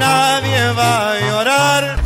Nadie va a llorar.